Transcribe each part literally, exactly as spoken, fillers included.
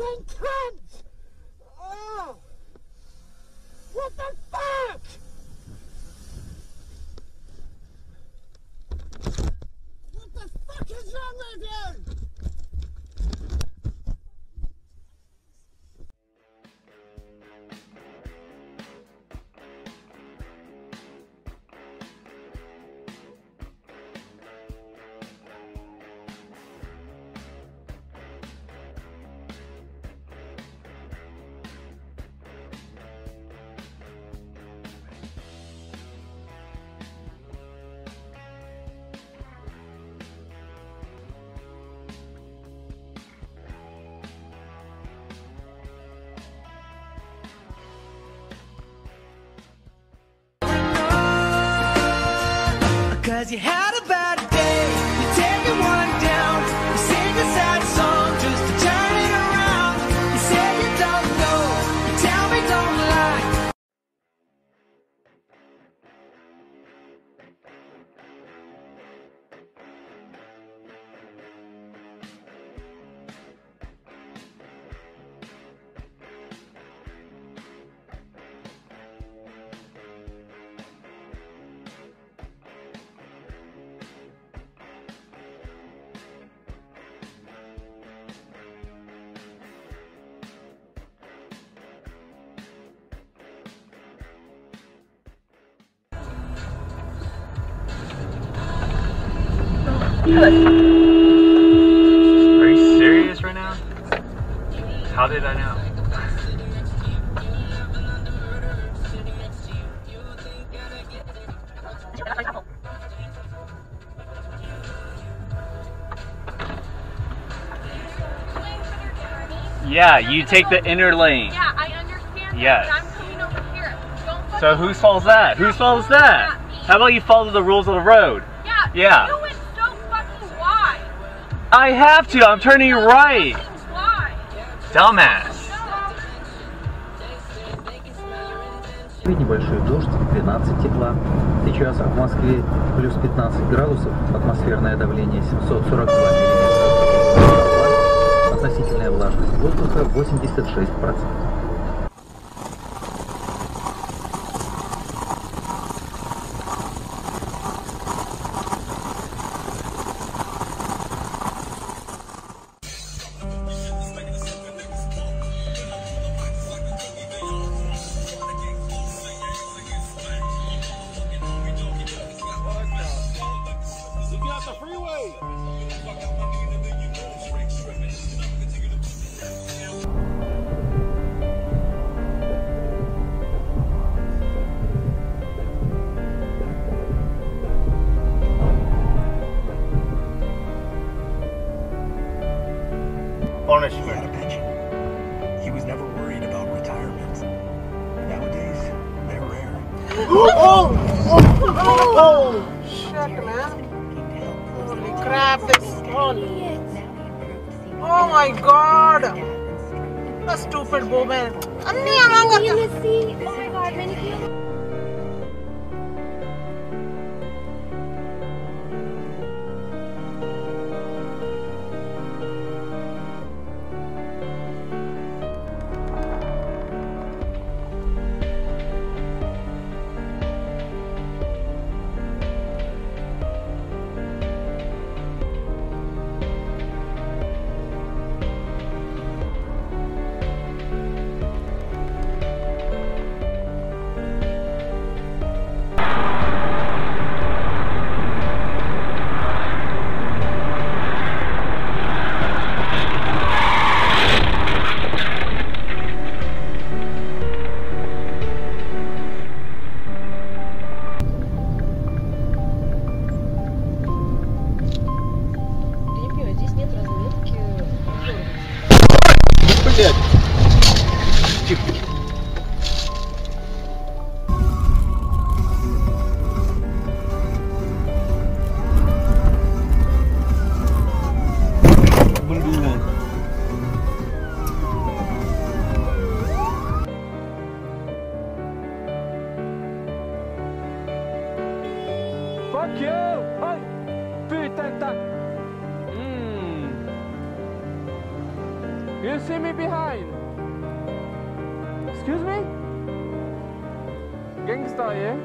fucking cunt! Oh! What the fuck? What the fuck is wrong with you? Cause you had a bad day, you take it one down, you sing a sad song just to turn it around. You say you don't know, you tell me don't lie. Good. Are you serious right now? How did I know? Yeah, you take the inner lane. Yeah, I understand. Yes. That, but I'm coming over here. Don't so whose fault is that? Whose fault is that? How about you follow the rules of the road? Yeah. Yeah. I have to, I'm turning right. Why? Dumbass. Небольшой дождь, двенадцать тепла. Сейчас в Москве плюс пятнадцать градусов, атмосферное давление семьсот сорок два миллиметра. Относительная влажность воздуха восемьдесят шесть процентов. Punishment. He was never worried about retirement. Nowadays, they're rare. Oh! Oh! Oh! Oh! Shit, man. Holy crap, that's funny. Oh my god! A stupid woman. Oh my god, many people. Thank you. see me behind. Excuse me? Gangster, yeah?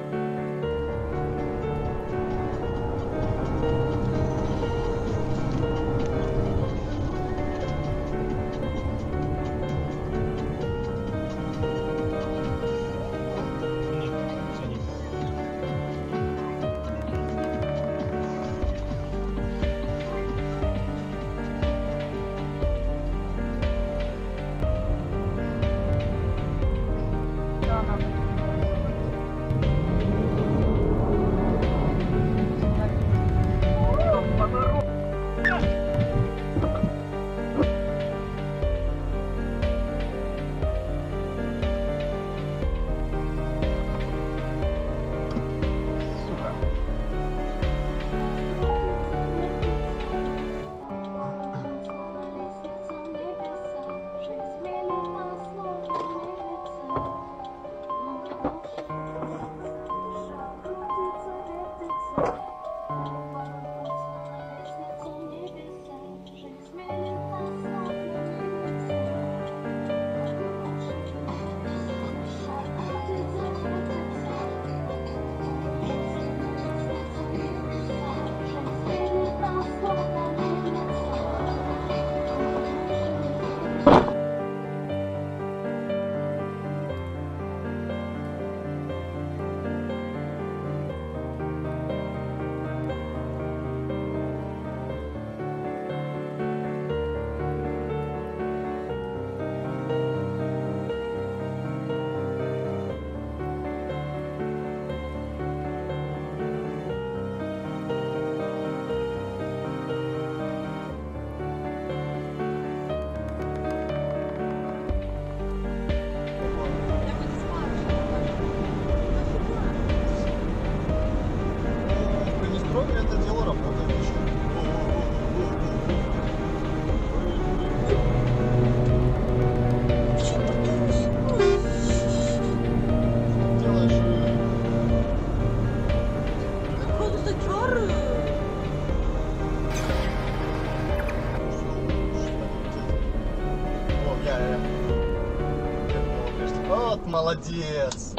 Вот молодец!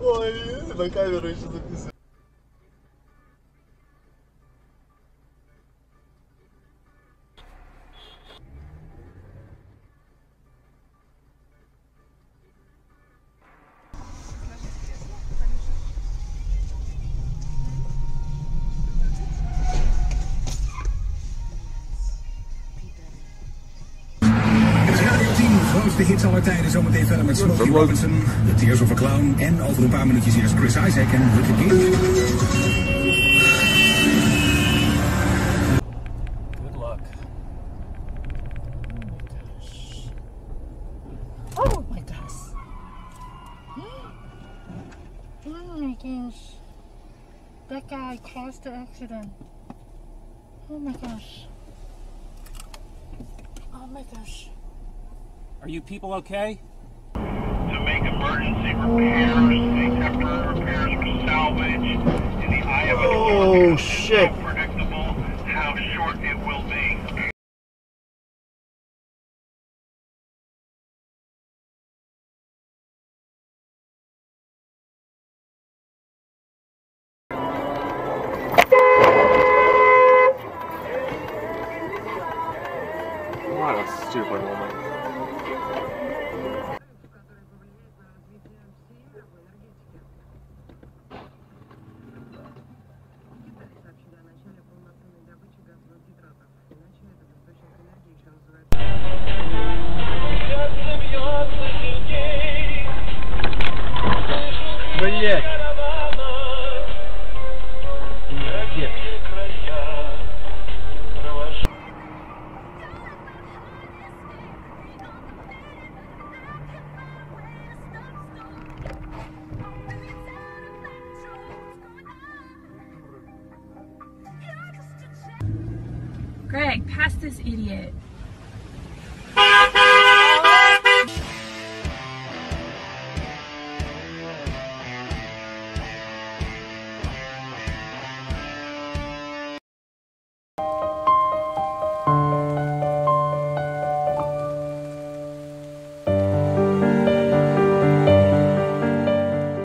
Ой, на камеру еще записываю. De hits aller tijden zometeen verder met Smokey Robinson, The Tears of a Clown en over een paar minuutjes eerst Chris Isaac en Ricky King. Good luck. Oh my gosh. Oh my gosh. That guy caused the accident. Oh my gosh. Oh my gosh. Are you people okay? To make emergency repairs, temporary repairs or salvage in the eye of a storm. Oh shit! It's unpredictable how short it will be. What a stupid woman. Greg, pass this idiot.